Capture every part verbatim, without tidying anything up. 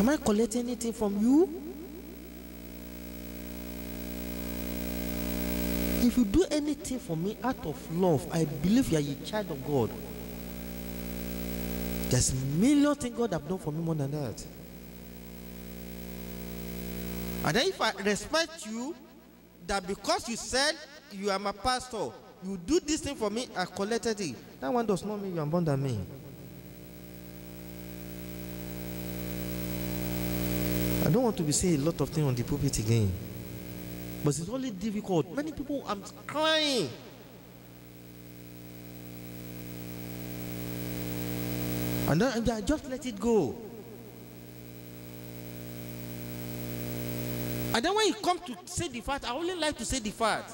Am I collecting anything from you? If you do anything for me out of love, I believe you are a child of God. There's a million things God have done for me more than that. And then if I respect you, that because you said you are my pastor, you do this thing for me, I collected it. That one does not mean you are born than me. I don't want to be saying a lot of things on the pulpit again. But it's only difficult. Many people are crying. And I just let it go. And then when you come to say the fact, I only like to say the fact.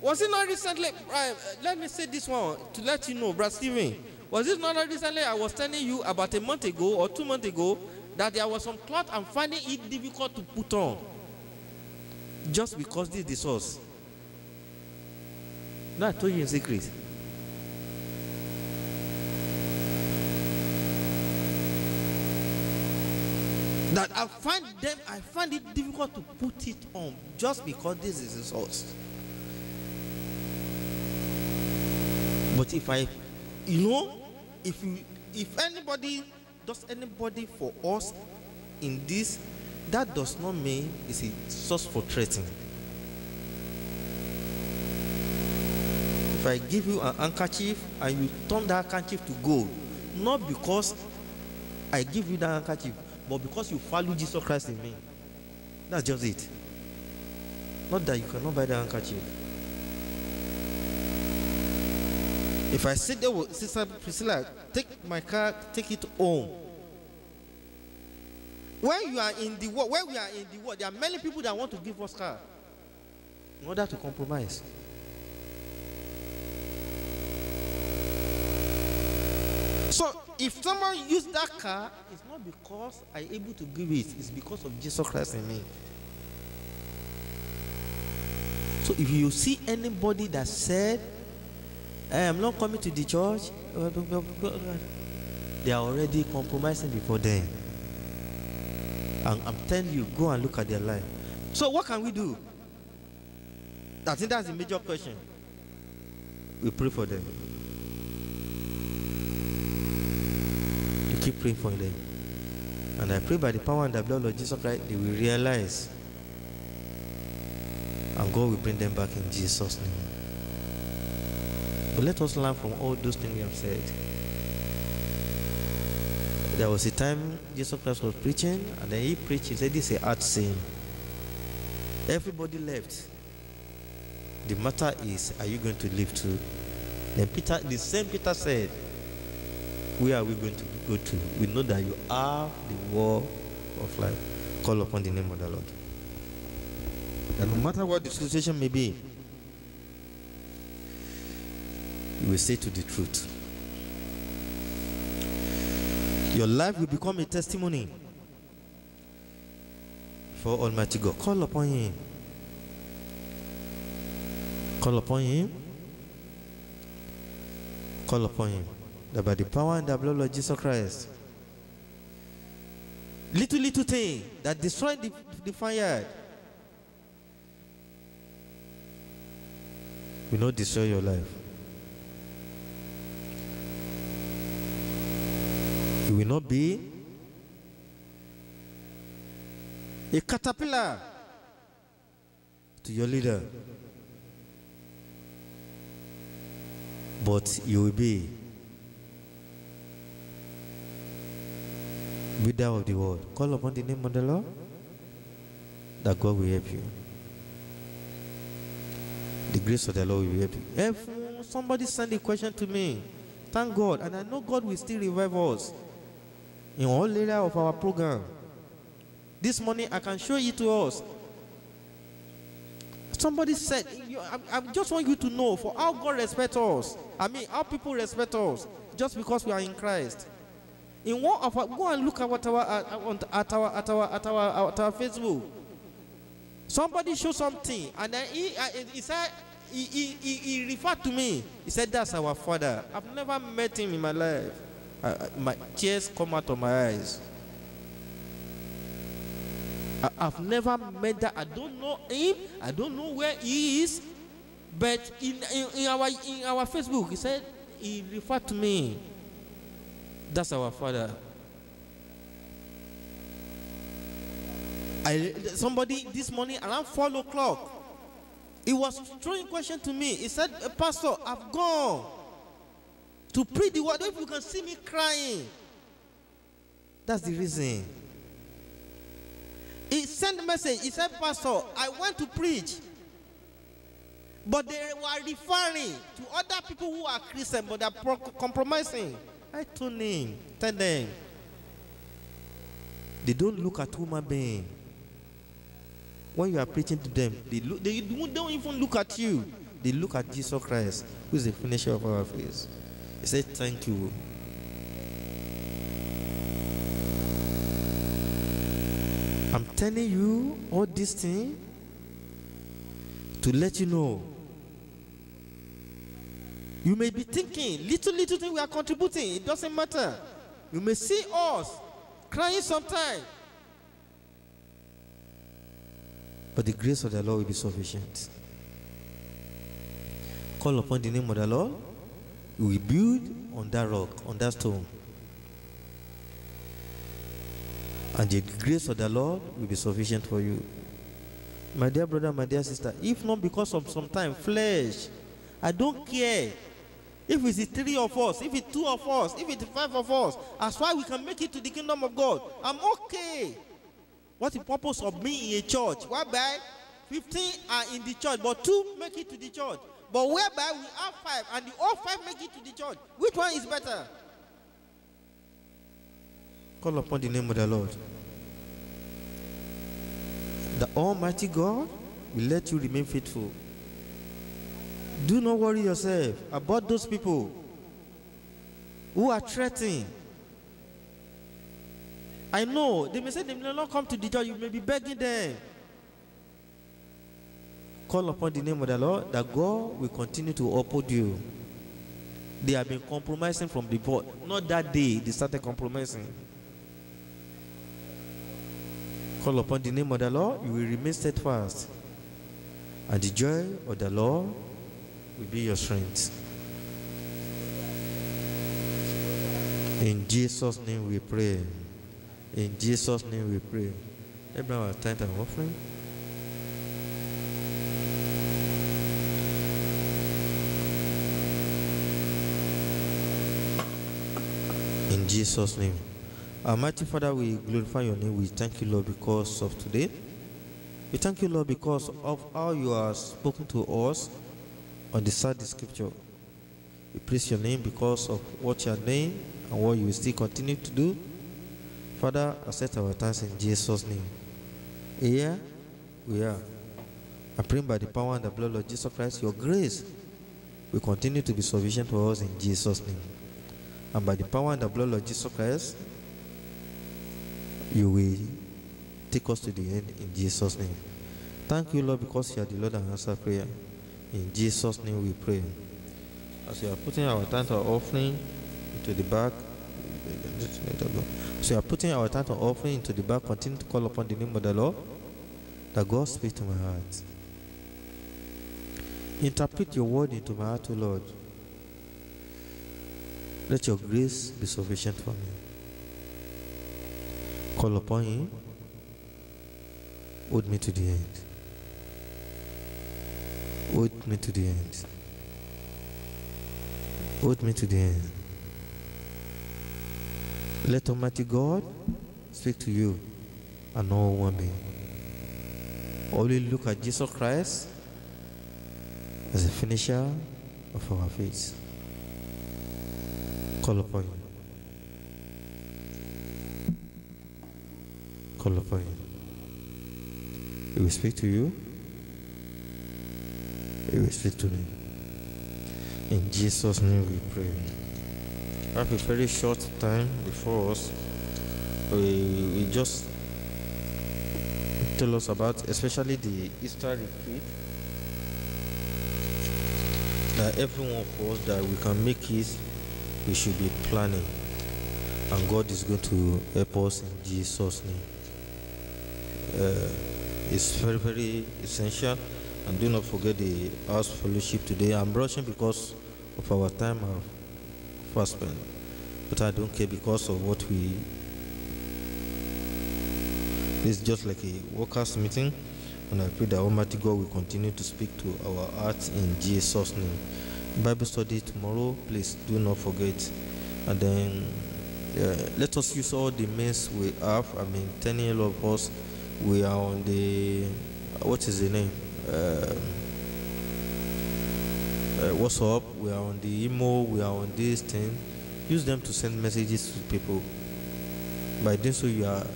Was it not recently, uh, let me say this one to let you know, Brother Stephen. Was it not recently I was telling you about a month ago or two months ago that there was some cloth I'm finding it difficult to put on? Just because this is the source. No, I told you in secret. That I find them, I find it difficult to put it on just because this is the source. But if I, you know, if you, if anybody does anybody for us in this, that does not mean it's a source for threatening. If I give you an handkerchief and you turn that handkerchief to gold, not because I give you that handkerchief, but because you follow Jesus Christ in me. That's just it. Not that you cannot buy that handkerchief. If I sit there with Sister Priscilla, take my car, take it home. When you are in the world, when we are in the world, there are many people that want to give us car in order to compromise. So if someone uses that car, it's not because I'm able to give it, it's because of Jesus Christ in me. So if you see anybody that said, I am not coming to the church, they are already compromising before them. And I'm telling you, go and look at their life. So what can we do? I think that's the major question. We pray for them. You keep praying for them. And I pray by the power and the blood of Jesus Christ, they will realize. And God will bring them back in Jesus' name. But let us learn from all those things we have said. There was a time Jesus Christ was preaching, and then he preached. He said, "This is a hard saying." Everybody left. The matter is, are you going to live too? Then Peter, the same Peter said, "Where are we going to go to? We know that you are the word of life. Call upon the name of the Lord." And no matter what the situation may be, you will say to the truth. Your life will become a testimony for Almighty God. Call upon Him. Call upon Him. Call upon Him. That by the power and the blood of Jesus Christ, little, little thing that destroyed the, the fire will not destroy your life. You will not be a caterpillar to your leader, but you will be leader of the world. Call upon the name of the Lord, that God will help you. The grace of the Lord will help you. If somebody sent a question to me, thank God, and I know God will still revive us in all area of our program. This morning, I can show it to us. Somebody said, I just want you to know for how God respects us. I mean, how people respect us just because we are in Christ. In one of our, go and look at what our at our at our at our at our Facebook. Somebody showed something, and then he, he said he, he, he, he referred to me. He said, "That's our father." I've never met him in my life. Uh, my tears come out of my eyes. I've never met that. I don't know him. I don't know where he is. But in, in, in, our, in our Facebook, he said, he referred to me. That's our father. I, somebody this morning around four o'clock, he was throwing question to me. He said, Pastor, I've gone to preach the word. If you can see me crying, that's the reason. He sent a message. He said, Pastor, I went to preach, but they were referring to other people who are Christian but they are compromising. I told him, tell them, they don't look at human being. When you are preaching to them, they, look, they don't even look at you. They look at Jesus Christ, who is the finisher of our faith. He said, thank you. I'm telling you all this thing to let you know. You may be thinking, little, little thing we are contributing. It doesn't matter. You may see us crying sometimes. But the grace of the Lord will be sufficient. Call upon the name of the Lord. You will build on that rock, on that stone. And the grace of the Lord will be sufficient for you. My dear brother, my dear sister, if not because of sometimes flesh, I don't care. If it's three of us, if it's two of us, if it's five of us, that's why we can make it to the kingdom of God. I'm okay. What's the purpose of me in a church? Whereby fifteen are in the church, but two make it to the church. But whereby we have five, and the all five make it to the church. Which one is better? Call upon the name of the Lord. The Almighty God will let you remain faithful. Do not worry yourself about those people who are threatening. I know they may say they may not come to the church. You may be begging them. Call upon the name of the Lord, that God will continue to uphold you. They have been compromising from the board. Not that day they started compromising. Call upon the name of the Lord, you will remain steadfast, and the joy of the Lord will be your strength. In Jesus' name we pray. In Jesus' name we pray. Everyone will tithe and offering. In Jesus' name. Almighty Father, we glorify your name. We thank you, Lord, because of today. We thank you, Lord, because of how you have spoken to us on the side of scripture. We praise your name because of what you are doing and what you will still continue to do. Father, accept our thanks in Jesus' name. Here we are. I pray by the power and the blood of Jesus Christ, your grace will continue to be sufficient for us in Jesus' name. And by the power and the blood of Jesus Christ, you will take us to the end in Jesus' name. Thank you, Lord, because you are the Lord and answer prayer. In Jesus' name we pray. As we are putting our tithe or offering into the back, so we are putting our tithe or offering into the back, continue to call upon the name of the Lord, that God speak to my heart. Interpret your word into my heart, O Lord. Let your grace be sufficient for me. Call upon him. Hold me to the end. Hold me to the end. Hold me to the end. Let Almighty God speak to you and all women. Always look at Jesus Christ as a finisher of our faith. Call upon him. Call upon him. He will speak to you. He will speak to me. In Jesus' name we pray. I have a very short time before us. We, we just tell us about, especially the Easter retreat, that everyone of us that we can make it, we should be planning. And God is going to help us in Jesus' name. uh, is very, very essential. And do not forget the house fellowship today. I'm rushing because of our time fast spent, but I don't care because of what we. It's just like a workers' meeting, and I pray that Almighty God will continue to speak to our hearts in Jesus' name. Bible study tomorrow, please do not forget. And then uh, let us use all the means we have. I mean, ten all of us, we are on the what is the name? Uh, uh, what's up? We are on the email, we are on this thing. Use them to send messages to people. By doing so, you are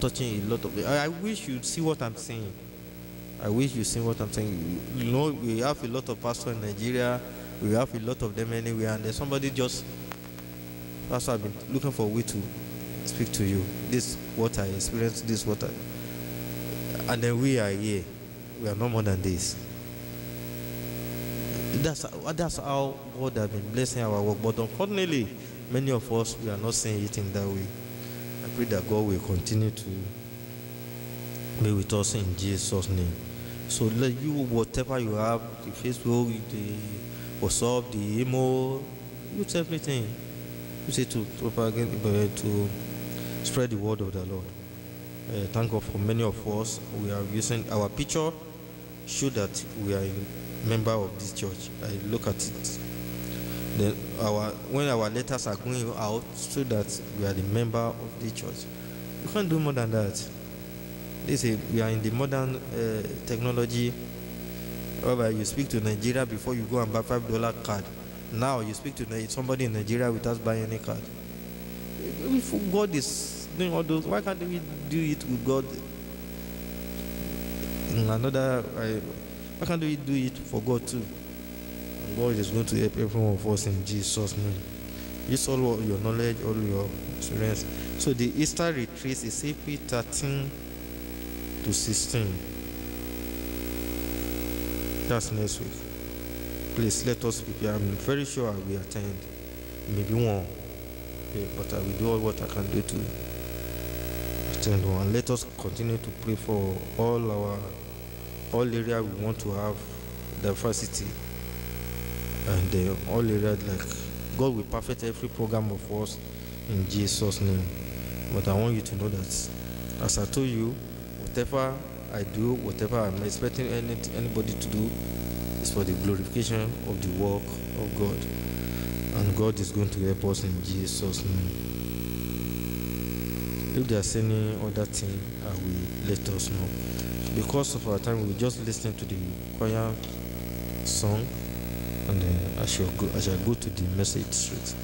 touching a lot of. I, I wish you'd see what I'm saying. I wish you see what I'm saying. You know, we have a lot of pastors in Nigeria. We have a lot of them anywhere, and there's somebody just. That's why I've been looking for a way to speak to you. This is what I experienced. This is what I. And then we are here. We are no more than this. That's that's how God has been blessing our work. But unfortunately, many of us, we are not seeing it in that way. I pray that God will continue to be with us in Jesus' name. So let you, whatever you have, the Facebook, the WhatsApp, the email, use everything. Use it to propagate, to spread the word of the Lord. Uh, thank God for many of us. We are using our picture, show that we are a member of this church. I look at it. The, our, when our letters are going out, so that we are the member of the church. You can't do more than that. They say we are in the modern uh, technology. However, you speak to Nigeria before you go and buy five dollar card. Now you speak to somebody in Nigeria without buying any card. If God is doing all those, why can't we do it with God? In another, I, why can't we do it for God too? God is going to help every one of us in Jesus' name. Use all of your knowledge, all your experience. So the Easter retreat is April thirteenth to sixteenth. That's next week. Please let us prepare. I'm very sure I will attend. Maybe one. Okay, but I will do all what I can do to attend one. Let us continue to pray for all our all area we want to have diversity. And uh, all area like God will perfect every program of us in Jesus' name. But I want you to know that, as I told you, whatever I do, whatever I'm expecting any, anybody to do, is for the glorification of the work of God. And God is going to help us in Jesus' name. If there's any other thing, I will let us know. Because of our time, we'll just listen to the choir song. And then I shall go, I shall go to the message street.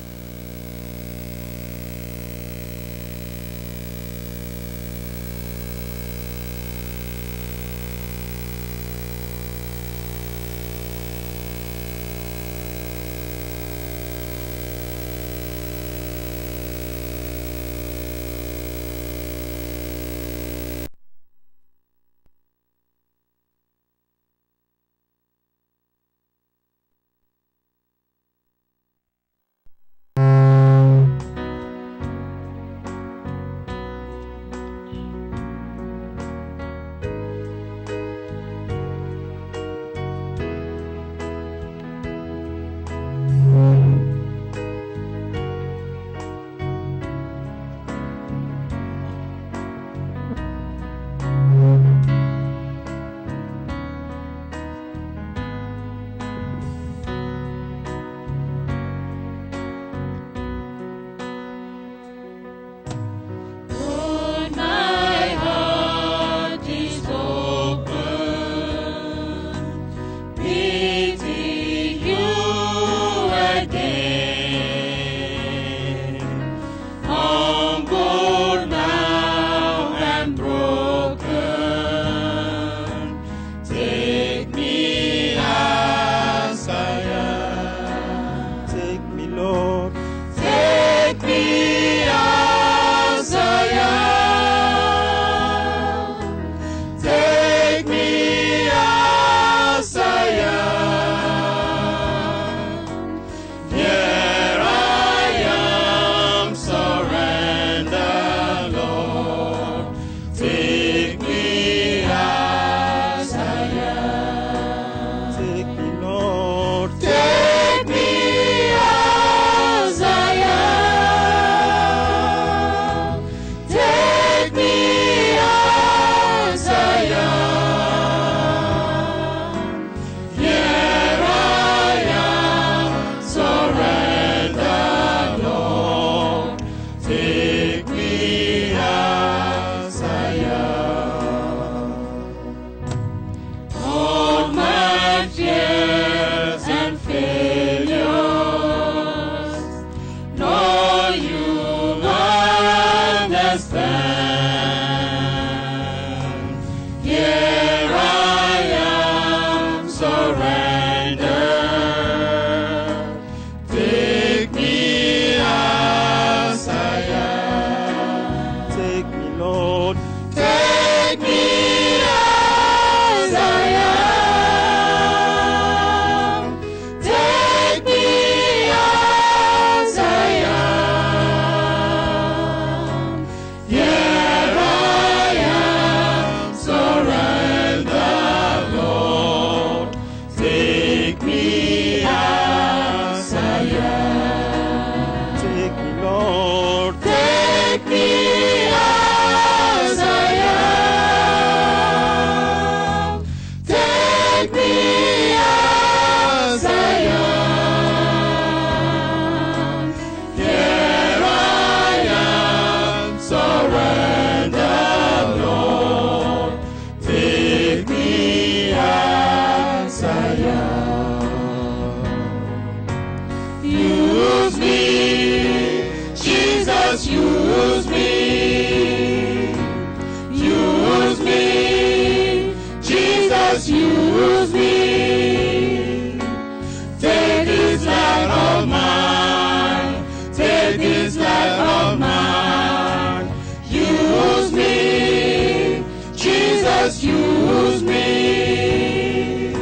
use me.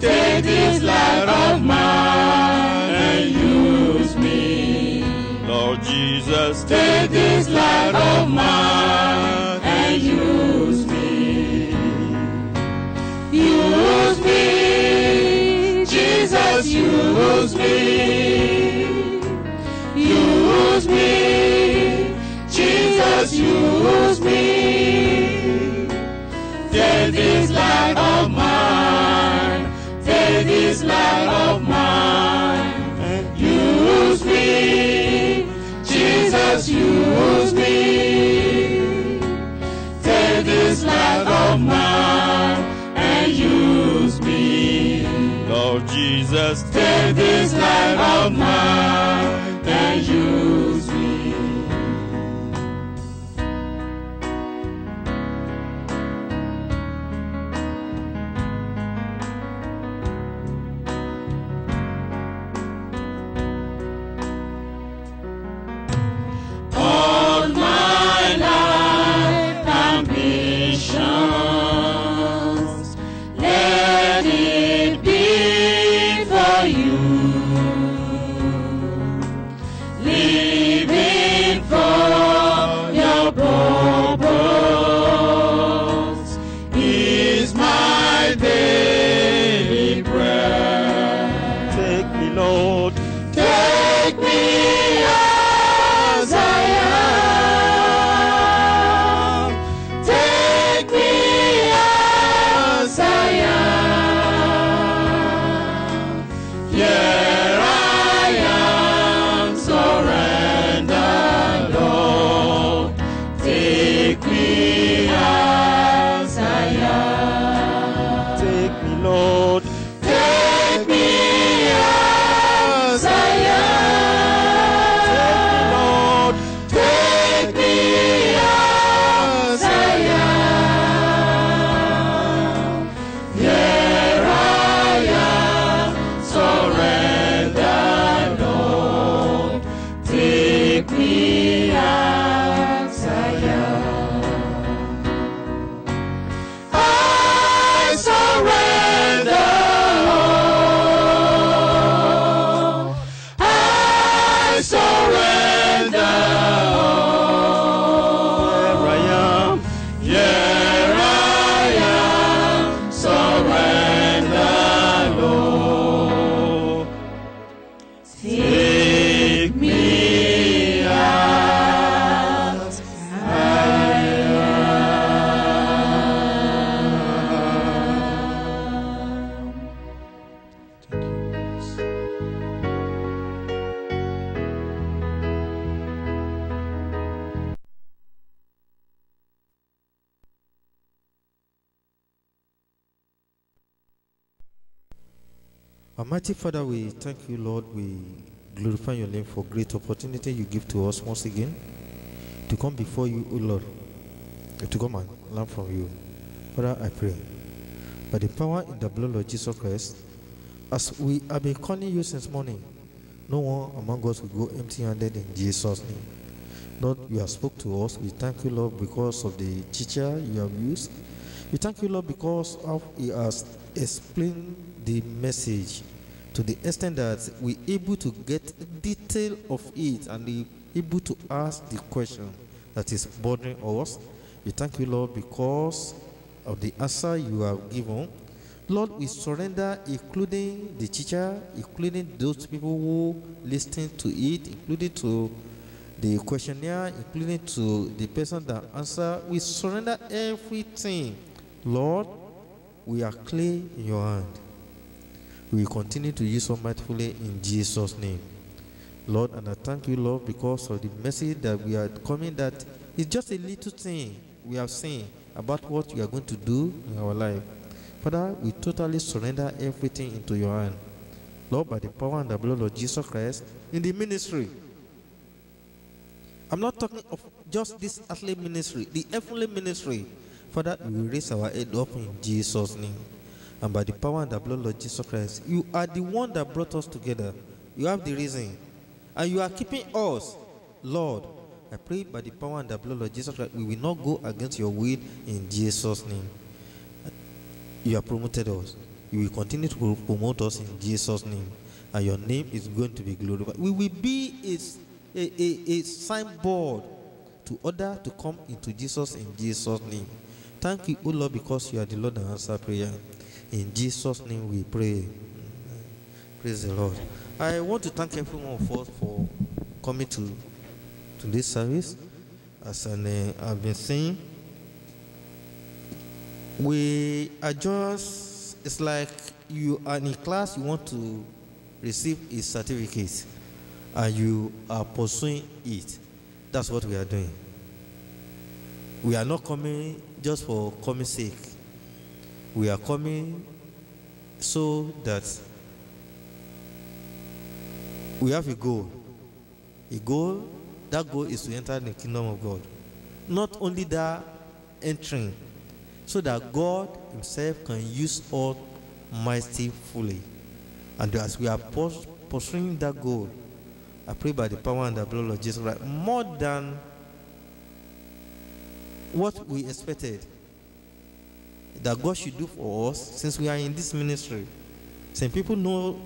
Take this life of mine and use me. Lord Jesus, take this life of mine and use me. Use me, Jesus, use me. Use me, Jesus, use me. Take this life of mine, take this life of mine, and use me, Jesus, use me. Take this life of mine and use me. Lord Jesus, take this life of mine. And use me. All my life ambitions, let it be for you. Living for your purpose is my daily bread. Take me, Lord. Take me as I am. Take me as I am. Yeah. Almighty Father, we thank you, Lord. We glorify your name for great opportunity you give to us once again to come before you, O Lord, to come and learn from you. Father, I pray by the power in the blood of Jesus Christ, as we have been calling you since morning, no one among us will go empty-handed in Jesus' name. Lord, you have spoke to us. We thank you, Lord, because of the teacher you have used. We thank you, Lord, because of he has explained the message to the extent that we're able to get detail of it and be able to ask the question that is bothering us. We thank you, Lord, because of the answer you have given. Lord, we surrender, including the teacher, including those people who listen to it, including to the questionnaire, including to the person that answer. We surrender everything. Lord, we are clay in your hand. We continue to use so mightily in Jesus' name. Lord, and I thank you, Lord, because of the message that we are coming, that it's just a little thing we have seen about what you are going to do in our life. Father, we totally surrender everything into your hand. Lord, by the power and the blood of Jesus Christ, in the ministry. I'm not talking of just this earthly ministry, the heavenly ministry. Father, we raise our head up in Jesus' name. And by the power and the blood of Jesus Christ, you are the one that brought us together. You have the reason. And you are keeping us. Lord, I pray by the power and the blood of Jesus Christ, we will not go against your will in Jesus' name. you have promoted us. You will continue to promote us in Jesus' name, and your name is going to be glorified. We will be a, a, a, a signboard to order to come into Jesus in Jesus' name. Thank you, O Lord, because you are the Lord that answers prayer. In Jesus' name we pray. Praise the Lord. I want to thank everyone of us for coming to, to this service. As an, uh, I've been saying, we are just, it's like you are in class, you want to receive a certificate, and you are pursuing it. That's what we are doing. We are not coming just for coming sake. We are coming so that we have a goal. A goal, that goal is to enter the kingdom of God. Not only that, entering, so that God himself can use us mightily fully. And as we are pursuing that goal, I pray by the power and the blood of Jesus Christ, more than what we expected that God should do for us, since we are in this ministry, since people know,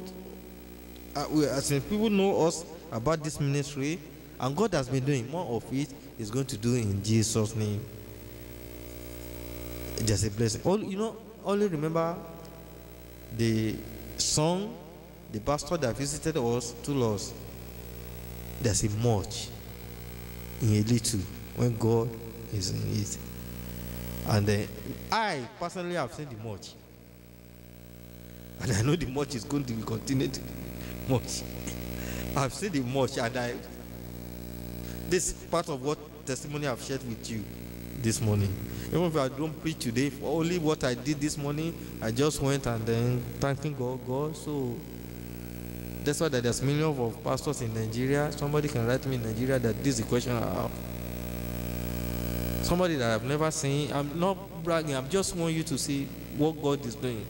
uh, we, uh, since people know us about this ministry, and God has been doing more of it, is going to do in Jesus' name. Just a blessing. All you know, only remember the song, the pastor that visited us to us. There's a much in a little when God is in it. And then I personally have seen the much, and I know the much is going to be continued to be much. I've seen the much, and I this part of what testimony I've shared with you this morning. Even if I don't preach today, for only what I did this morning, I just went and then thanking God, God. So that's why there's millions of pastors in Nigeria. Somebody can write me in Nigeria that this is the question I have. Somebody that I've never seen. I'm not bragging. I just want you to see what God is doing.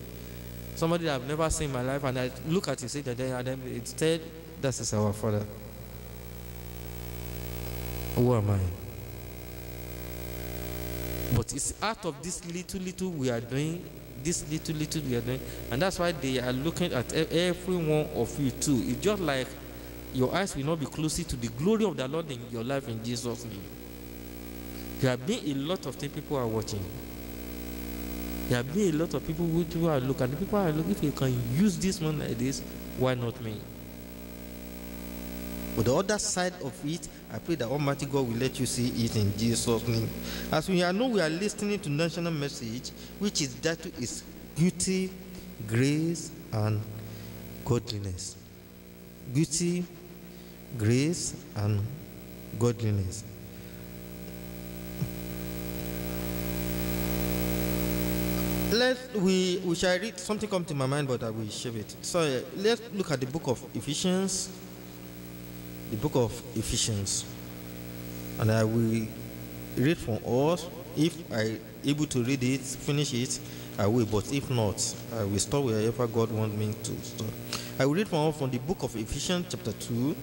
Somebody that I've never seen in my life, and I look at it, say that then, and then it's said, that is our Father. Who am I? But it's out of this little, little we are doing, this little, little we are doing, and that's why they are looking at every one of you too. It's just like your eyes will not be closer to the glory of the Lord in your life in Jesus' name. There have been a lot of things people are watching. There have been a lot of people who are looking, and the people are looking, if you can use this one like this, why not me? But the other side of it, I pray that Almighty God will let you see it in Jesus' name. As we are know, we are listening to national message, which is that is beauty, grace, and godliness. Beauty, grace, and godliness. Let we we shall read something come to my mind, but I will share it. So uh, let's look at the book of Ephesians. The book of Ephesians, and I will read from us. If I'm able to read it, finish it, I will, but if not, I will stop wherever God wants me to stop. I will read from us from the book of Ephesians chapter two,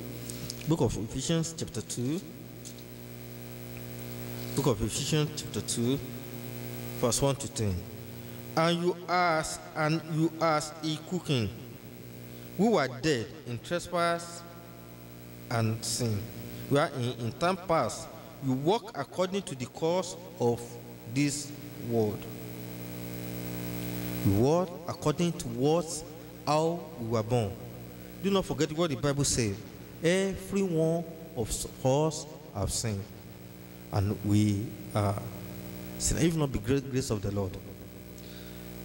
book of Ephesians chapter two, book of Ephesians chapter two, verse one to ten. And you as, and you as a cooking, we were dead in trespass and sin, where in, in time past you walk according to the course of this world. You walk according to what, how we were born. Do not forget what the Bible says. Every one of us have sinned, and we are sinned, if not the great grace of the Lord.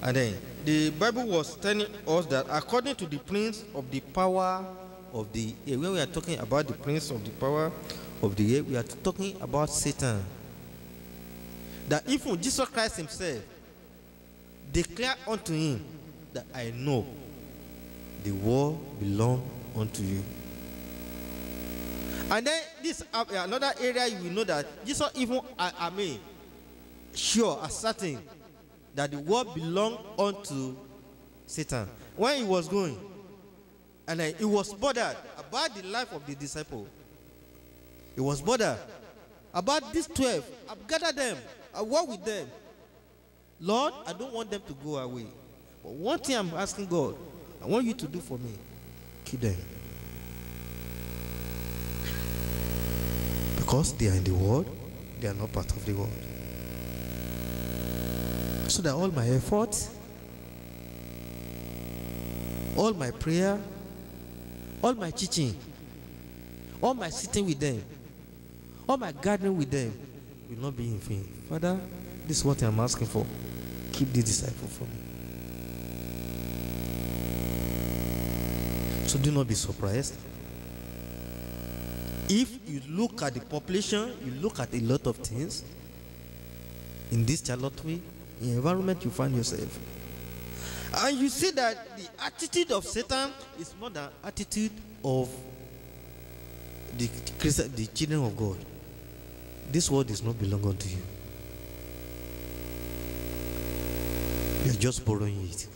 And then the Bible was telling us that according to the prince of the power of the air. When we are talking about the prince of the power of the air, we are talking about Satan. That even Jesus Christ himself declared unto him that I know the world belongs unto you. And then this uh, another area you will know that Jesus even I, I mean sure as certain that the world belongs unto Satan. When he was going, and he was bothered about the life of the disciple. He was bothered about these twelve. I've gathered them. I walk with them. Lord, I don't want them to go away. But one thing I'm asking God, I want you to do for me. Keep them. Because they are in the world, they are not part of the world. So that all my efforts, all my prayer, all my teaching, all my sitting with them, all my gathering with them will not be in vain. Father, this is what I'm asking for. Keep this disciple for me. So do not be surprised. If you look at the population, you look at a lot of things. In this Charlottesville, in environment you find yourself. And you see that the attitude of Satan is more than attitude of the, the children of God. This world does not belong unto you. You are just borrowing it.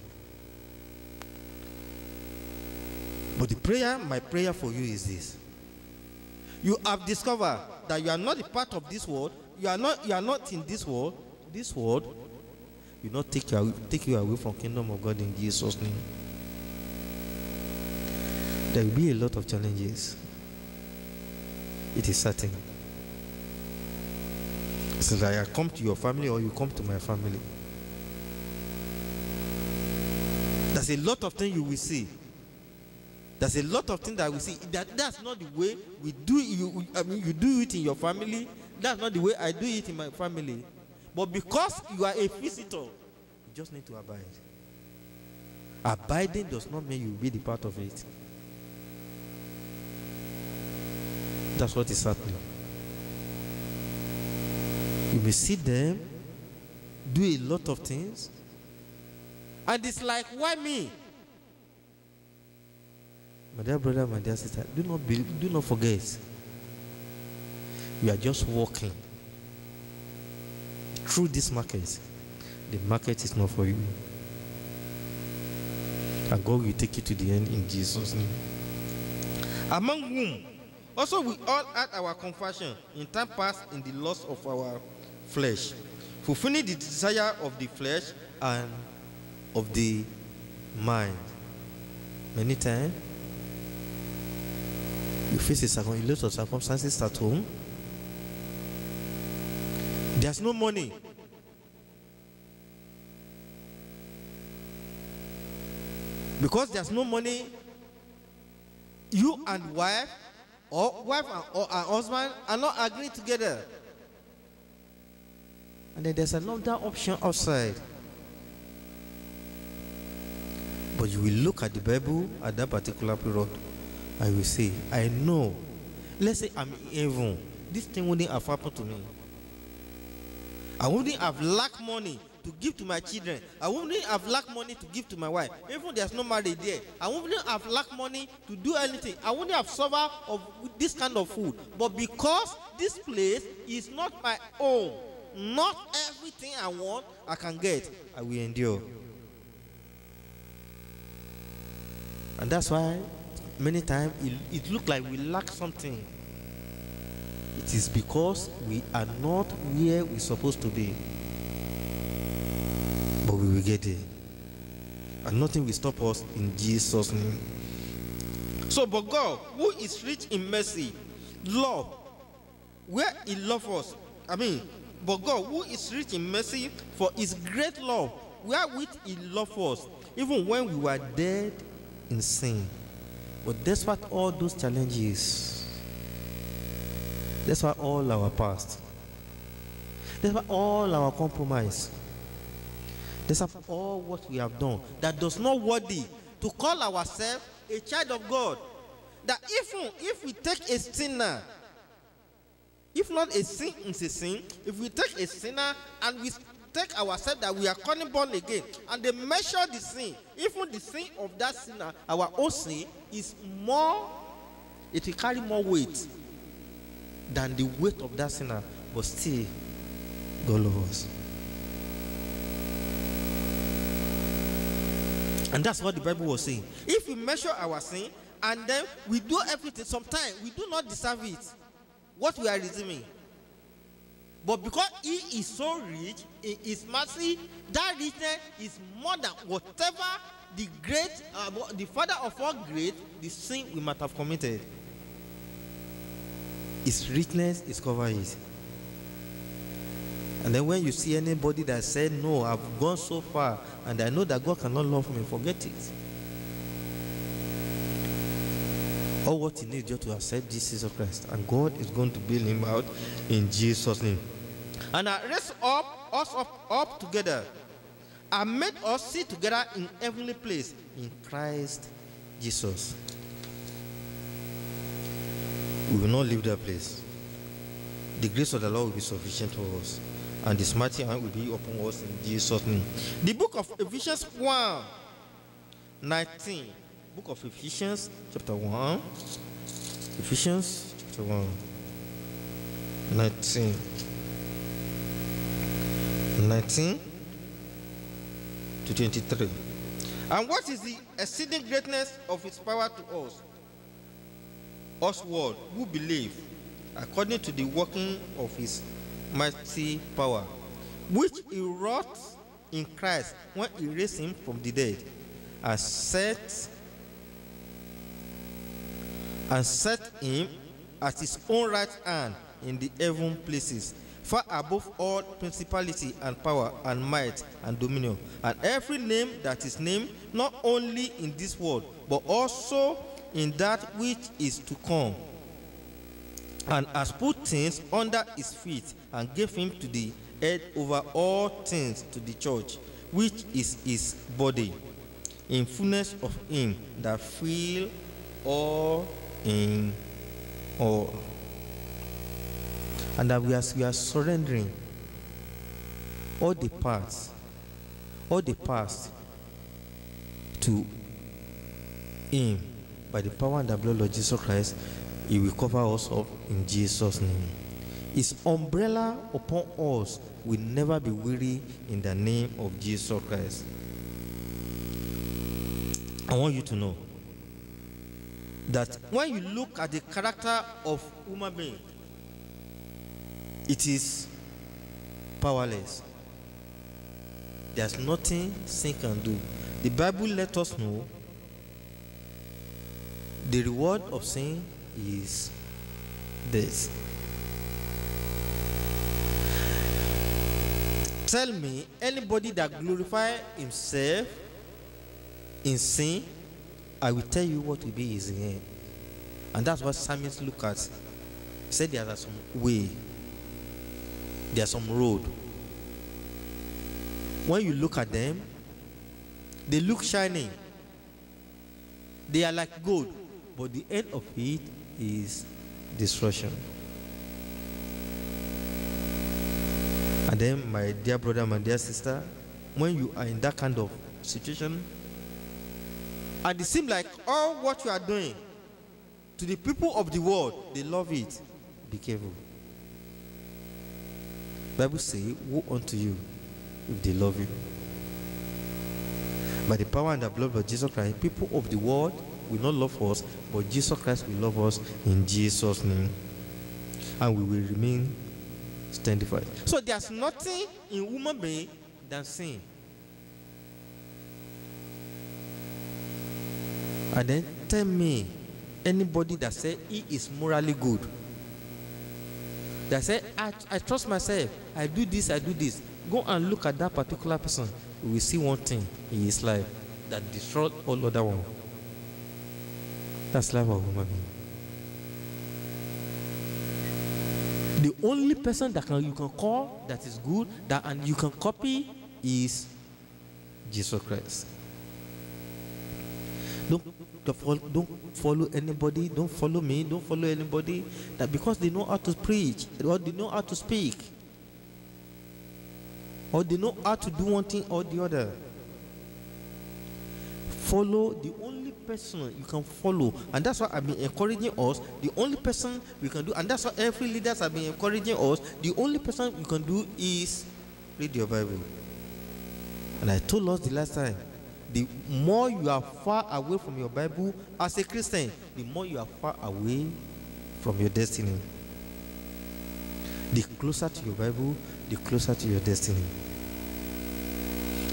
But the prayer, my prayer for you is this. You have discovered that you are not a part of this world. You are not, you are not in this world. This world will not take you away, take you away from the kingdom of God in Jesus' name. There will be a lot of challenges. It is certain. Since I come to your family or you come to my family, there's a lot of things you will see. There's a lot of things that we see. That, that's not the way we do you. I mean, you do it in your family. That's not the way I do it in my family. But because you are a visitor, you just need to abide. Abiding does not mean you will be the part of it. That's what is happening. You may see them do a lot of things, and it's like, why me? My dear brother, my dear sister, do not be, do not forget. You are just walking through this market. The market is not for you. And God will take you to the end in Jesus' name. Among whom also we all had our confession in time past in the lust of our flesh, fulfilling the desire of the flesh and of the mind. Many times, you face a, a lot of circumstances at home. There's no money. Because there's no money, you and wife, or wife and, or, and husband are not agreeing together. And then there's another option outside. But you will look at the Bible at that particular period. I will say, I know. Let's say I'm in heaven. This thing wouldn't have happened to me. I wouldn't have lacked money to give to my children. I wouldn't have lacked money to give to my wife. Even there's no marriage there. I wouldn't have lacked money to do anything. I wouldn't have suffered of this kind of food. But because this place is not my own, not everything I want, I can get, I will endure. And that's why many times it, it looks like we lack something. It is because we are not where we're supposed to be. But we will get it. And nothing will stop us in Jesus' name. So, but God, who is rich in mercy, love, where He loves us. I mean, but God, who is rich in mercy for His great love, wherewith He loved us, even when we were dead in sin. But despite all those challenges, despite all our past, despite all our compromise, despite all what we have done that does not worthy to call ourselves a child of God, that if we, if we take a sinner, if not a sin is a sin, if we take a sinner and we take ourselves that we are calling born again, and they measure the sin, even the sin of that sinner, our own sin, is more, it will carry more weight than the weight of that sinner, but still, God loves us. And that's what the Bible was saying. If we measure our sin, and then we do everything, sometimes we do not deserve it, what we are receiving. But because he is so rich in his mercy, that richness is more than whatever the great, uh, the father of all great, the sin we might have committed. His richness is covering it. And then when you see anybody that said, no, I've gone so far, and I know that God cannot love me, forget it. All what he needs just to accept Jesus Christ, and God is going to build him out in Jesus' name. And I raise up us up, up together, and made us sit together in heavenly place in Christ Jesus. We will not leave that place. The grace of the Lord will be sufficient for us, and His mighty hand will be upon us in Jesus' name. The book of Ephesians one nineteen. Book of Ephesians chapter one. Ephesians chapter one nineteen. nineteen to twenty-three. And what is the exceeding greatness of His power to us? Us world who believe, according to the working of His mighty power, which He wrought in Christ when He raised Him from the dead, and set and set Him at His own right hand in the heaven places, far above all principality and power and might and dominion, and every name that is named, not only in this world, but also in that which is to come, and has put things under His feet, and gave Him to the head over all things to the church, which is His body, in fullness of Him that fill all in all. And that we are, we are surrendering all the parts, all the past to Him. By the power and the blood of Jesus Christ, He will cover us up in Jesus' name. His umbrella upon us will never be weary in the name of Jesus Christ. I want you to know that when you look at the character of human being, it is powerless. There's nothing sin can do. The Bible let us know the reward of sin is death. Tell me, anybody that glorifies himself in sin, I will tell you what will be his end. And that's what psalmist look at. He said there are some way, there are some road. When you look at them, they look shining. They are like gold, but the end of it is destruction. And then, my dear brother, my dear sister, when you are in that kind of situation, and it seems like all what you are doing to the people of the world, they love it. Be careful. Bible says, woe unto you if they love you. By the power and the blood of Jesus Christ, people of the world will not love us, but Jesus Christ will love us in Jesus' name. And we will remain standified. So there's nothing in human being than sin. And then tell me, anybody that says he is morally good, that says, I, I trust myself, I do this, I do this. Go and look at that particular person. You will see one thing in his life that destroys all other one. That's life of human being. The only person that can, you can call that is good, that and you can copy, is Jesus Christ. Don't, don't, follow, don't follow anybody, don't follow me, don't follow anybody, that because they know how to preach, or they know how to speak, or they know how to do one thing or the other. Follow the only person you can follow. And that's what I've been encouraging us. The only person we can do, and that's what every leader has been encouraging us, the only person you can do is read your Bible. And I told us the last time, the more you are far away from your Bible as a Christian, the more you are far away from your destiny. the closer to your Bible, the closer to your destiny.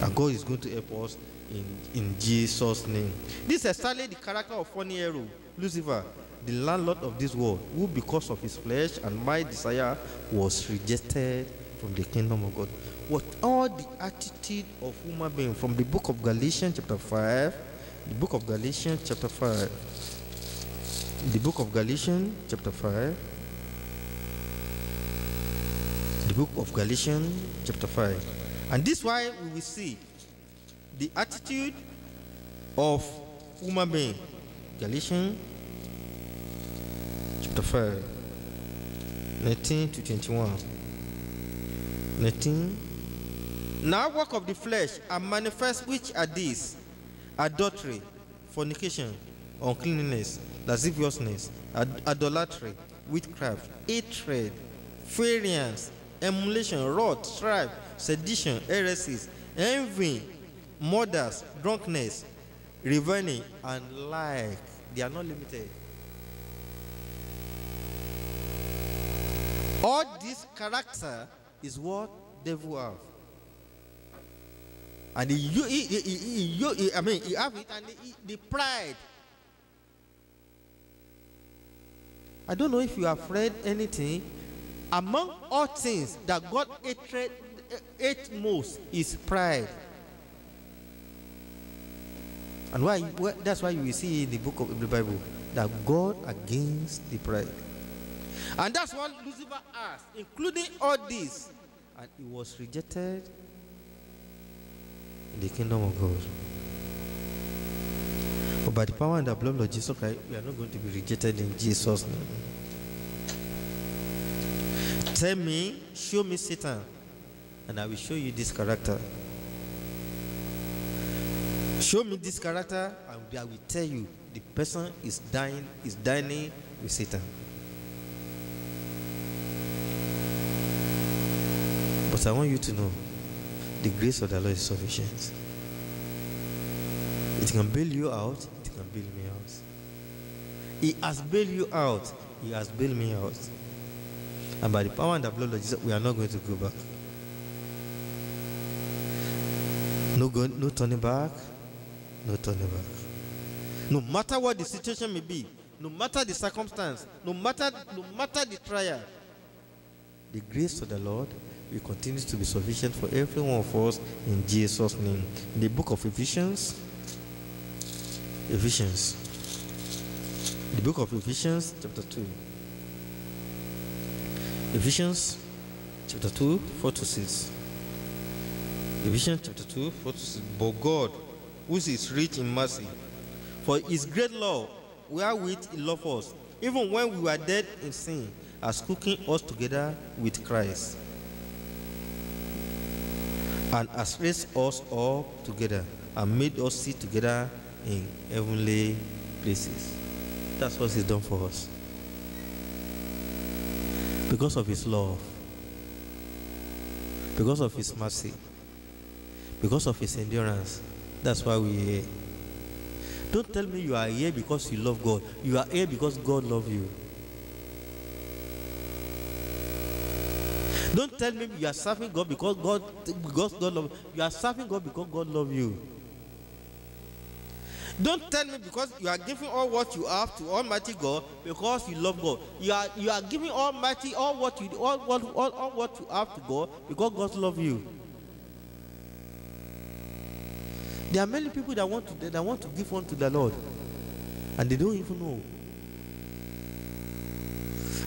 And God is going to help us in, in Jesus' name. This is sadly the character of funny hero, Lucifer, the landlord of this world, who because of his flesh and my desire was rejected from the kingdom of God. What all the attitude of human being from the book of Galatians chapter five, the book of Galatians chapter five, the book of Galatians chapter five, the book of Galatians chapter five. And this is why we will see the attitude of human being. Galatians chapter five, nineteen to twenty-one. nineteen. Now work of the flesh are manifest, which are these: adultery, fornication, uncleanness, lasciviousness, ad idolatry, witchcraft, hatred, variance, emulation, wrath, strife, sedition, heresies, envy, murders, drunkenness, revelling, and like. They are not limited. All this character is what devil have, and he, he, he, he, he, he, I mean, he have it, and he, the pride. I don't know if you have read anything. Among all things that God hated, hates most is pride, and why? That's why you will see in the book of the Bible that God against the pride. And that's what Lucifer asked, including all this, and he was rejected in the kingdom of God. But by the power and the blood of Jesus Christ, we are not going to be rejected in Jesus' name. Tell me, show me Satan, and I will show you this character. Show me this character, and I will tell you the person is dying, is dining with Satan. But I want you to know, the grace of the Lord is sufficient. It can bail you out, it can bail me out. He has bailed you out, he has bailed me out. And by the power and the blood of Jesus, we are not going to go back. No, go, no turning back, no turning back. No matter what the situation may be, no matter the circumstance, no matter, no matter the trial, the grace of the Lord will continue to be sufficient for every one of us in Jesus' name. In the book of Ephesians, Ephesians, the book of Ephesians chapter two, Ephesians chapter two, four to six, Ephesians chapter two, four to six, but God, who is rich in mercy, for his great love, wherewith he loved us, even when we were dead in sin, as cooking us together with Christ, and has raised us all together and made us sit together in heavenly places. That's what he's done for us. Because of his love, because of his mercy, because of his endurance, that's why we're here. Don't tell me you are here because you love God. You are here because God loves you. Don't tell me you are serving God because God, because God loves you. You are serving God because God loves you. Don't tell me because you are giving all what you have to Almighty God because you love God. You are you are giving Almighty all what you all what all, all what you have to God because God loves you. There are many people that want to that want to give unto the Lord, and they don't even know.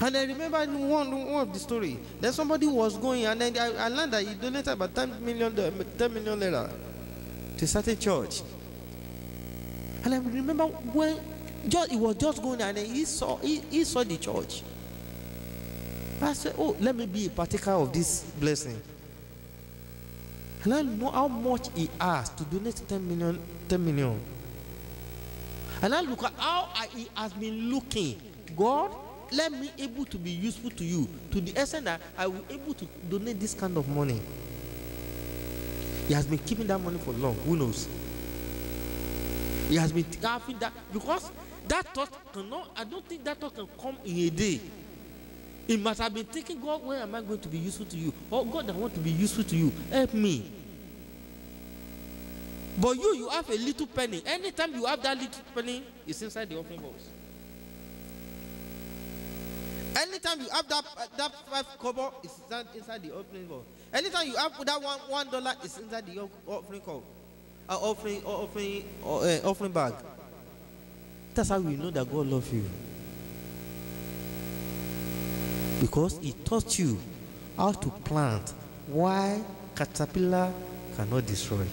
And I remember in one, one of the story that somebody was going, and then I, I learned that he donated about ten million lira to a certain church. And I remember when just, he was just going, and then he saw he, he saw the church. I said, "Oh, let me be a partaker of this blessing." And I know how much he asked to donate ten million, ten million. And I look at how I, he has been looking. God, let me able to be useful to you to the extent that I will able to donate this kind of money. He has been keeping that money for long. Who knows? He has been having that because that thought cannot. I don't think that thought can come in a day. It must have been thinking, God, where am I going to be useful to you? Oh, God, I want to be useful to you. Help me. But you, you have a little penny. Anytime you have that little penny, it's inside the offering box. Anytime you have that uh, that five kobo, it's inside the offering box. Anytime you have that one one dollar, it's inside the offering box, uh, offering offering uh, offering bag. That's how we know that God loves you, because He taught you how to plant. Why caterpillar cannot destroy,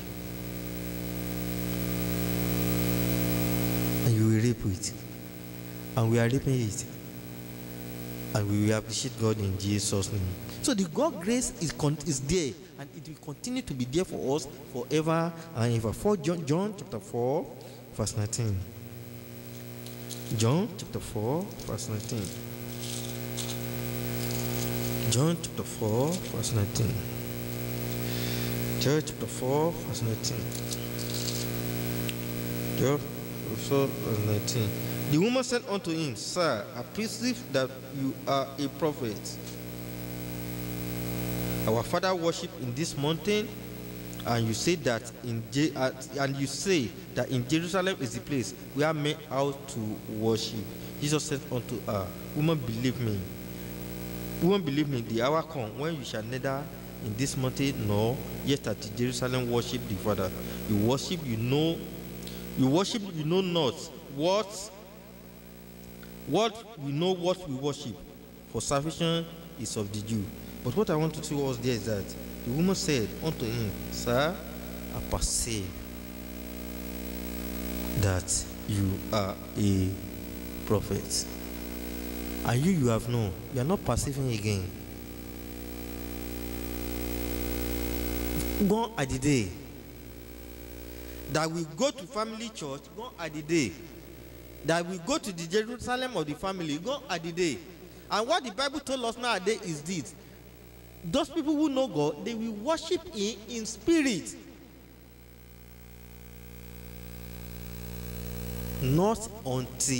and you will reap it, and we are reaping it. And we will appreciate God in Jesus' name. So the God grace is, con is there, and it will continue to be there for us forever and ever. For John, John chapter four, verse nineteen. John chapter four, verse nineteen. John chapter four, verse nineteen. John chapter four, verse nineteen. John chapter four, verse nineteen. The woman said unto him, Sir, I perceive that you are a prophet. Our father worshipped in this mountain, and you say that in Je uh, and you say that in Jerusalem is the place where men ought to worship. Jesus said unto her, Woman, believe me. Woman, believe me. The hour comes when you shall neither in this mountain nor yet at Jerusalem worship the Father. You worship, you know, you worship, you know not what. What we know, what we worship, for salvation is of the Jew. But what I want to tell us there is that the woman said unto him, Sir, I perceive that you are a prophet. And you, you have known, you are not perceiving again. Gone are the day that we go to family church, gone are the day that we go to the Jerusalem of the family, go at the day. And what the Bible told us nowadays is this. Those people who know God, they will worship Him in spirit, not until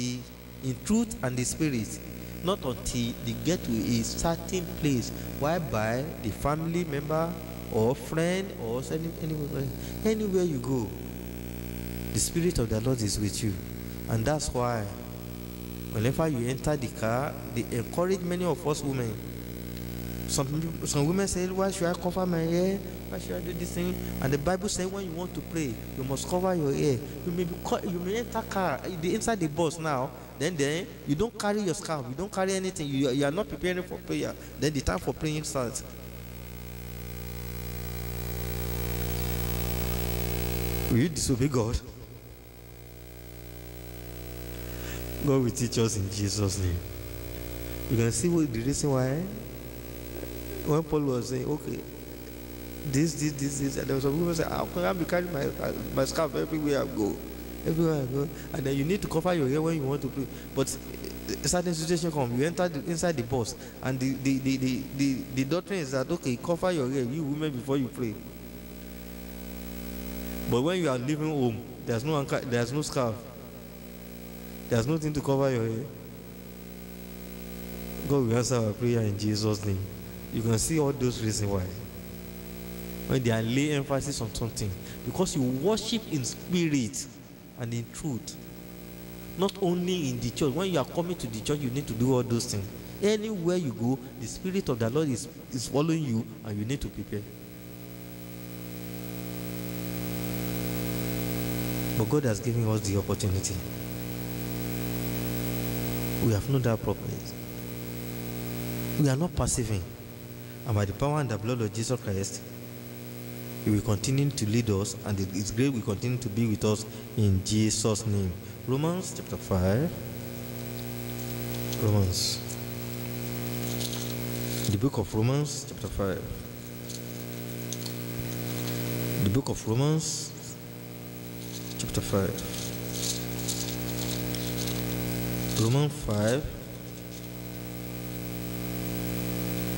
in truth and the spirit, not until they get to a certain place whereby the family member or friend or anywhere, anywhere you go, the Spirit of the Lord is with you. And that's why whenever you enter the car, they encourage many of us women. Some, some women say, why should I cover my hair? Why should I do this thing? And the Bible says when you want to pray, you must cover your hair. You may, be, you may enter car, inside the bus now, then, then you don't carry your scarf, you don't carry anything, you, you are not preparing for prayer. Then the time for praying starts. Will you disobey God? God will teach us in Jesus' name. You can see what the reason why when Paul was saying, okay, this, this, this, this, and there was some people saying, how can I be carrying my, my scarf everywhere I go? Everywhere I go. And then you need to cover your hair when you want to pray. But a certain situation comes, you enter the, inside the bus, and the, the, the, the, the, the doctrine is that, okay, cover your hair, you women, before you pray. But when you are leaving home, there's no, there's no scarf. There's nothing to cover your head. God will answer our prayer in Jesus' name. You can see all those reasons why. When they are laying emphasis on something. Because you worship in spirit and in truth. Not only in the church. When you are coming to the church, you need to do all those things. Anywhere you go, the Spirit of the Lord is, is following you, and you need to prepare. But God has given us the opportunity. We have no doubt properties. We are not perceiving. And by the power and the blood of Jesus Christ, He will continue to lead us, and His grace will continue to be with us in Jesus' name. Romans chapter five. Romans. The book of Romans chapter five. The book of Romans chapter five. Romans five,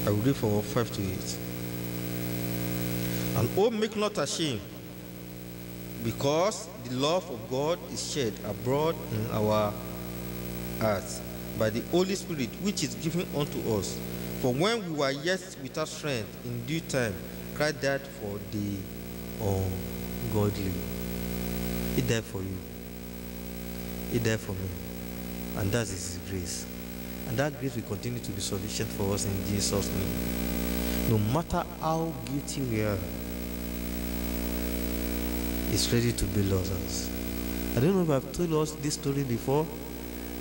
I will read for five to eight. And oh, make not ashamed, because the love of God is shed abroad in our hearts by the Holy Spirit, which is given unto us. For when we were yet without strength, in due time, Christ died for the ungodly. He died for you. He died for me. And that is His grace. And that grace will continue to be sufficient for us in Jesus' name. No matter how guilty we are, it's ready to be us. I don't know if I've told us this story before.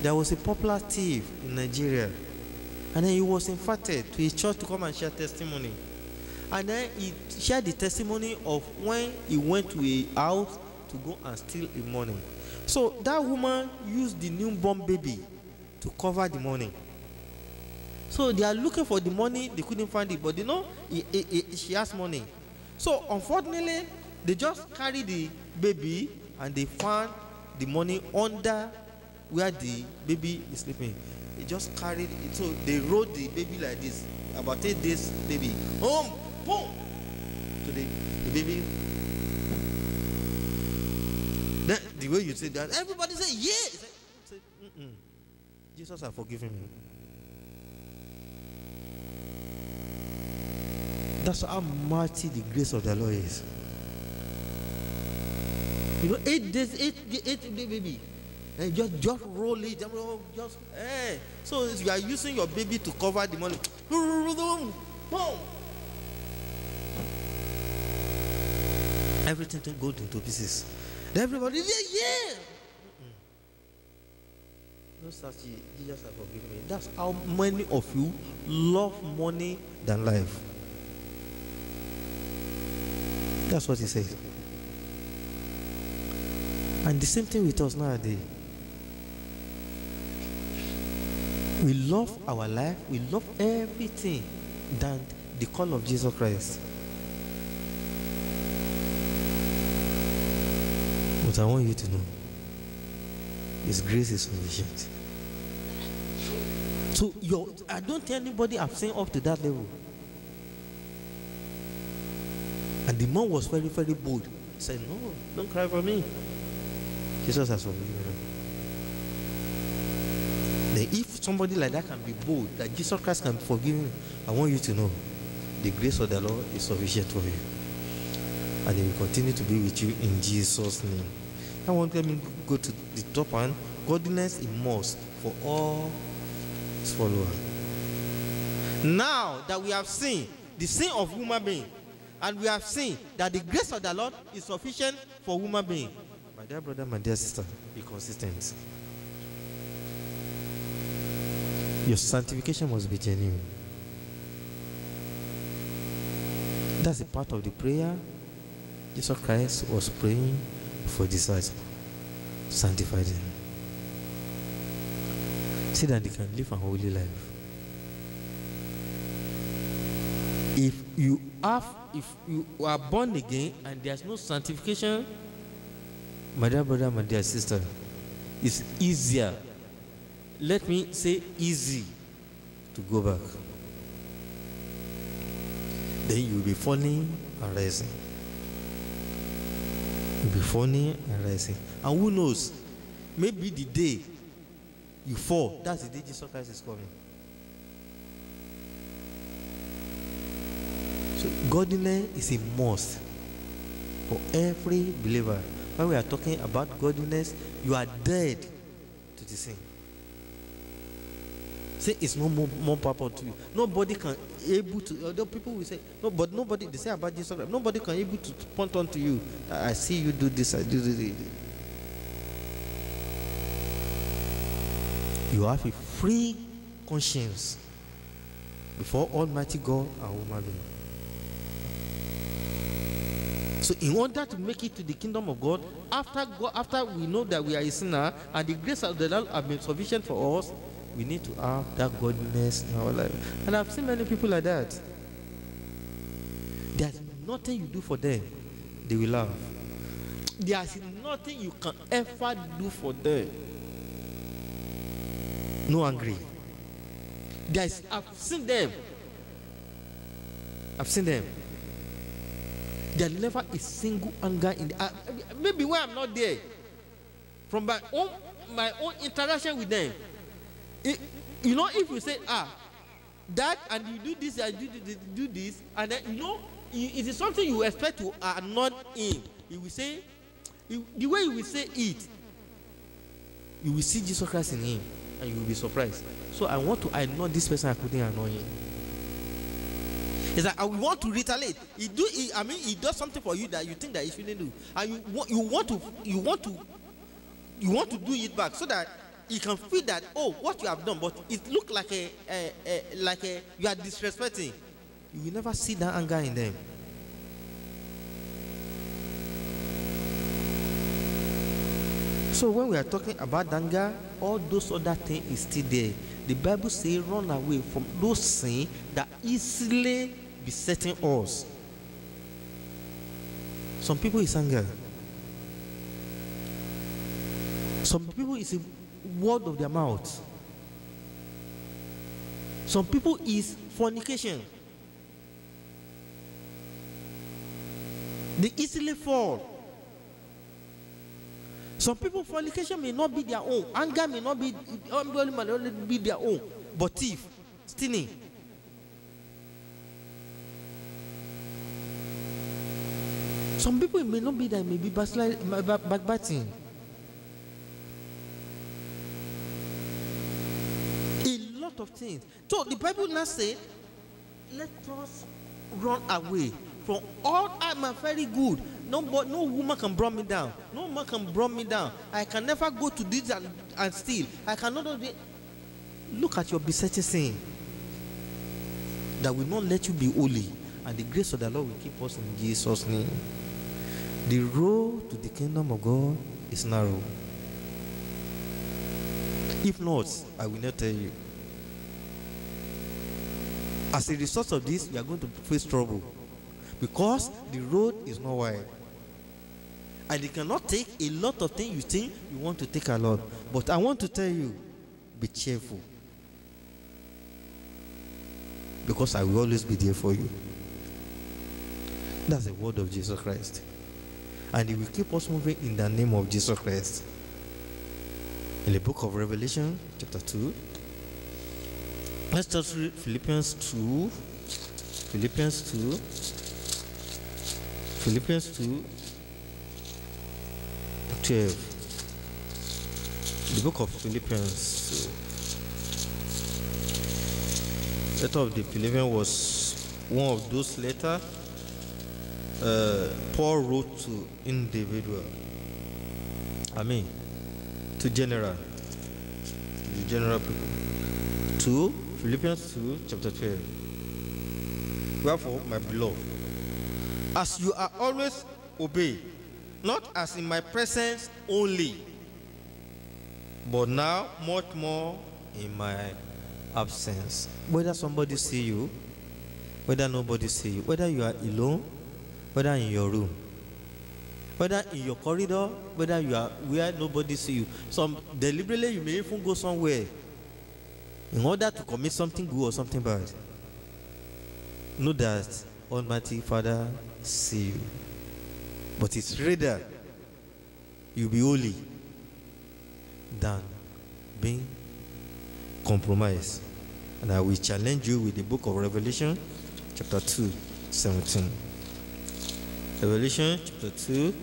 There was a popular thief in Nigeria, and then he was invited to his church to come and share testimony. And then he shared the testimony of when he went to a house to go and steal the money. So that woman used the newborn baby to cover the money. So they are looking for the money, they couldn't find it, but you know, he, he, he, she has money. So unfortunately, they just carried the baby and they found the money under where the baby is sleeping. They just carried it. So they rode the baby like this, about eight days baby. Home, boom! To the, the baby. Then the way you say that, everybody say, yes! Say, mm-mm. Jesus has forgiven me. That's how mighty the grace of the Lord is. You know, eight days, eight, eight day baby. And just, just roll it. Just, hey. So you are using your baby to cover the money. Boom. Everything to go into pieces. Everybody, yeah, yeah. No such, Jesus has forgiven me. That's how many of you love money than life. That's what he says. And the same thing with us nowadays. We love our life, we love everything than the call of Jesus Christ. But I want you to know, His grace is sufficient. So your, I don't think anybody I've seen up to that level. And the man was very, very bold. He said, no, don't cry for me. Jesus has forgiven him. Then if somebody like that can be bold, that Jesus Christ can forgive him, I want you to know the grace of the Lord is sufficient for you. And He will continue to be with you in Jesus' name. Now let me go to the top one. Godliness is must for all His followers. Now that we have seen the sin of human being, and we have seen that the grace of the Lord is sufficient for human being. My dear brother, my dear sister, be consistent. Your sanctification must be genuine. That's a part of the prayer Jesus Christ was praying for disciples. Sanctify them. See that they can live a holy life. If you have, if you are born again and there's no sanctification, my dear brother, my dear sister, it's easier, let me say easy, to go back. Then you'll be falling and rising. You'll be falling and rising. And who knows, maybe the day you fall, that's the day Jesus Christ is coming. So godliness is a must for every believer. When we are talking about godliness, you are dead to the sin. Sin is no more, more powerful to you. Nobody can able to, although people will say, no, but nobody, they say about Jesus, nobody can able to point on to you, I see you do this, I do this. You have a free conscience before Almighty God and human being. So in order to make it to the kingdom of God, after God, after we know that we are a sinner and the grace of the Lord has been sufficient for us, we need to have that godliness in our life. And I've seen many people like that. There's nothing you do for them, they will love. There's nothing you can ever do for them. No angry. There's, I've seen them. I've seen them. There never is single anger in the, uh, maybe when I'm not there, from my own my own interaction with them, It, you know, if you say, ah, that, and you do this, and you do, do this, and then, you know, it is something you expect to are not in. You will say, the way you will say it, you will see Jesus Christ in him, and you will be surprised. So I want to annoy this person I couldn't annoy him. It's like I want to retaliate. He do, he, I mean, he does something for you that you think that he shouldn't do, and you want, you want to, you want to, you want to do it back so that you can feel that, oh, what you have done, but it look like a, a, a like a you are disrespecting. You will never see that anger in them. So when we are talking about anger, all those other things is still there. The Bible says, run away from those sins that easily besetting us. Some people is anger. Some people is a word of their mouth. Some people is fornication. They easily fall. Some people, fornication may not be their own. Anger may not be, may not be their own. But thief, stealing. Some people, it may not be that it may be backbiting. A lot of things. So the Bible now says, let us run away from all I'm very good. No, but no woman can bring me down. No man can bring me down. I can never go to this and, and steal. I cannot do this. Look at your besetting sin that will not let you be holy, and the grace of the Lord will keep us in Jesus' name. The road to the kingdom of God is narrow. If not, I will not tell you. As a result of this, you are going to face trouble because the road is not wide. And you cannot take a lot of things you think you want to take a lot. But I want to tell you, be cheerful. Because I will always be there for you. That's the word of Jesus Christ. And it will keep us moving in the name of Jesus Christ. In the book of Revelation, chapter two. Let's just read Philippians two. Philippians two. Philippians two. twelve. The book of Philippians. The letter of the Philippians was one of those letters uh, Paul wrote to individual. I mean, to general, the general people. To Philippians two, chapter twelve. Wherefore, my beloved, as you are always obeyed, not as in my presence only, but now much more in my absence. Whether somebody see you, whether nobody see you, whether you are alone, whether in your room, whether in your corridor, whether you are where nobody see you. Some deliberately you may even go somewhere in order to commit something good or something bad. Know that Almighty Father see you. But it's rather you'll be holy than being compromised. And I will challenge you with the book of Revelation, chapter two, seventeen. Revelation, chapter two,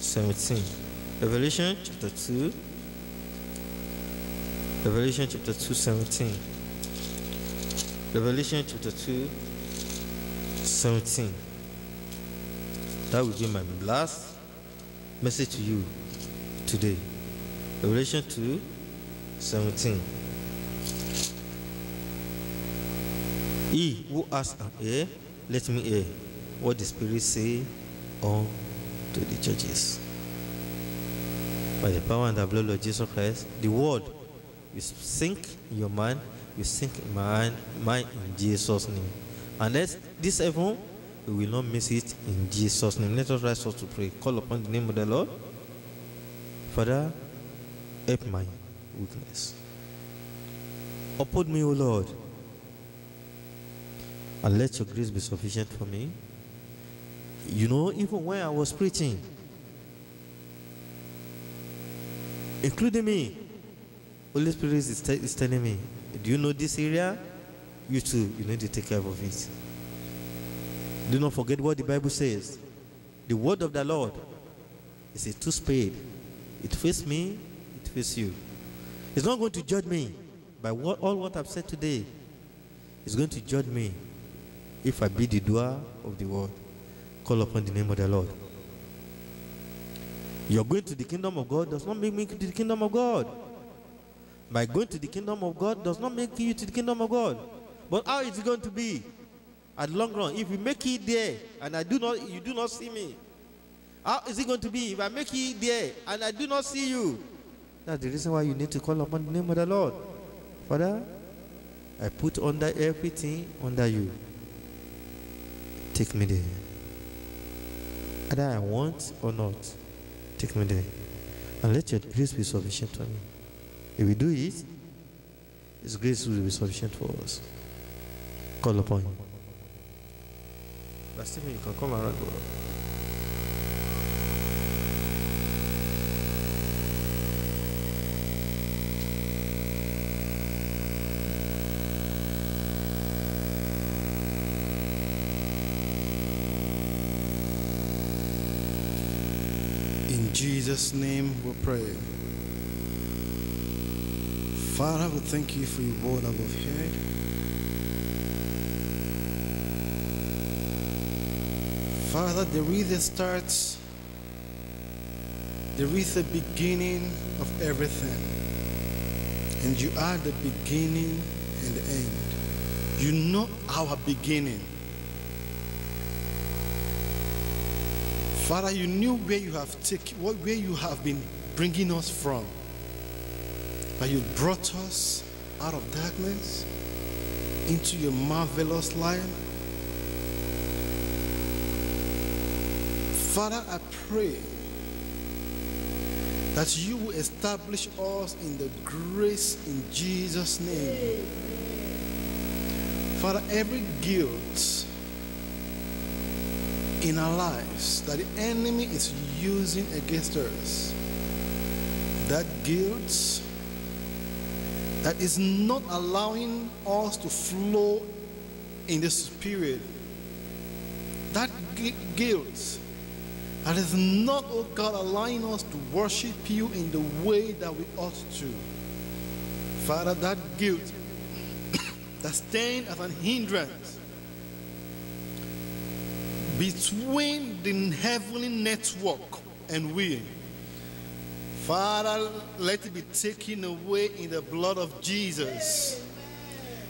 seventeen. Revelation, chapter two. Revelation, chapter two, seventeen. Revelation, chapter two, seventeen. That will be my last message to you today. Revelation two, seventeen. He who has an ear, let me hear what the Spirit say unto the churches. By the power and the blood of Jesus Christ, the word will sink in your mind, will sink in my mind in Jesus' name. And let this heaven, we will not miss it in Jesus' name. Let us rise up to pray. Call upon the name of the Lord. Father, help my weakness. Uphold me, O Lord, and let your grace be sufficient for me. You know, even when I was preaching, including me, Holy Spirit is, t- is telling me, do you know this area? You too, you need to take care of it. Do not forget what the Bible says. The word of the Lord is a two-spade. It faces me, it faces you. It's not going to judge me by what, all what I've said today. It's going to judge me if I be the doer of the word. Call upon the name of the Lord. Your going to the kingdom of God does not make me to the kingdom of God. My going to the kingdom of God does not make you to the kingdom of God. But how is it going to be? At long run, if you make it there and I do not, you do not see me, how is it going to be if I make it there and I do not see you? That's the reason why you need to call upon the name of the Lord. Father, I put under everything under you. Take me there. Whether I want or not, take me there. And let your grace be sufficient for me. If we do it, His grace will be sufficient for us. Call upon Him. Last time you can come around. In Jesus' name we pray. Father, we thank you for your word above here. Father, there is a start, there is a beginning of everything, and you are the beginning and the end. You know our beginning. Father, you knew where you have taken, where you have been bringing us from, but you brought us out of darkness into your marvelous light. Father, I pray that you will establish us in the grace in Jesus' name. Father, every guilt in our lives that the enemy is using against us, that guilt that is not allowing us to flow in the spirit, that guilt that is not, oh God, allowing us to worship you in the way that we ought to. Father, that guilt that stands as an hindrance between the heavenly network and we. Father, let it be taken away in the blood of Jesus.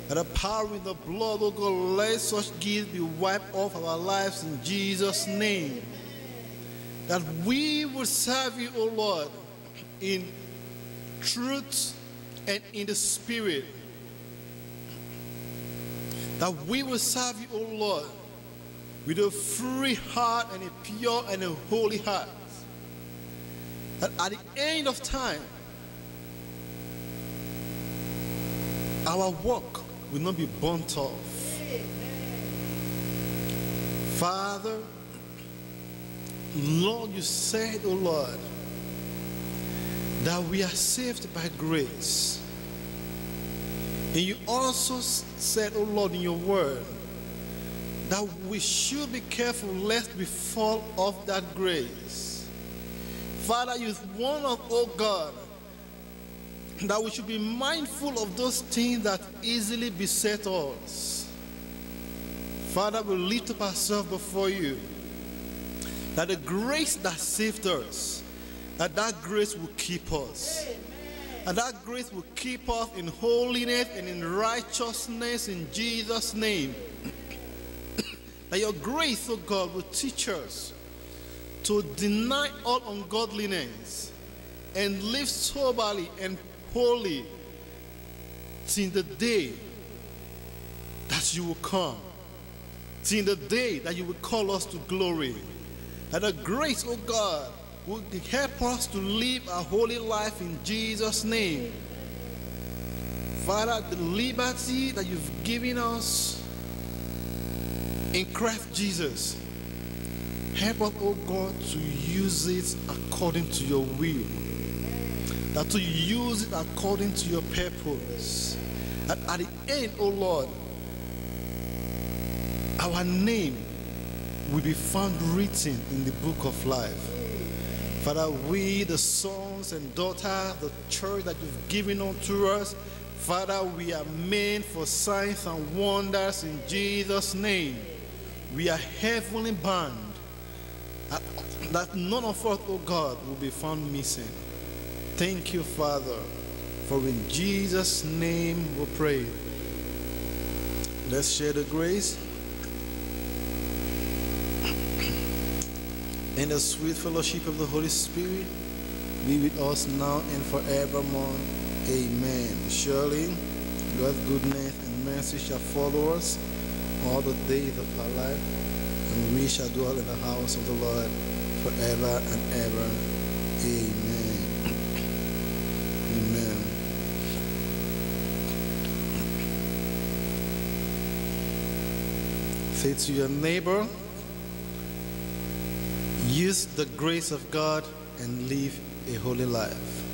By the power in the blood, oh God, let such guilt be wiped off our lives in Jesus' name. That we will serve you, O Lord, in truth and in the spirit. That we will serve you, O Lord, with a free heart and a pure and a holy heart. That at the end of time, our work will not be burnt off. Father, Lord, you said, oh Lord, that we are saved by grace. And you also said, oh Lord, in your word, that we should be careful lest we fall off that grace. Father, you warn us, oh God, that we should be mindful of those things that easily beset us. Father, we lift up ourselves before you. That the grace that saved us, that that grace will keep us. And that grace will keep us in holiness and in righteousness in Jesus' name. That your grace, oh God, will teach us to deny all ungodliness and live soberly and holy till the day that you will come, till the day that you will call us to glory. And the grace, oh God, will help us to live a holy life in Jesus' name. Father, the liberty that you've given us in Christ Jesus, help us, oh God, to use it according to your will. that you use it according to your purpose. And at the end, oh Lord, our name will be found written in the book of life. Father, we, the sons and daughters, the church that you've given unto us, Father, we are made for signs and wonders in Jesus' name. We are heavenly bound, that none of us, oh God, will be found missing. Thank you, Father, for in Jesus' name we pray. Let's share the grace. And the sweet fellowship of the Holy Spirit be with us now and forevermore. Amen. Surely, God's goodness and mercy shall follow us all the days of our life, and we shall dwell in the house of the Lord forever and ever. Amen. Amen. Say to your neighbor, use the grace of God and live a holy life.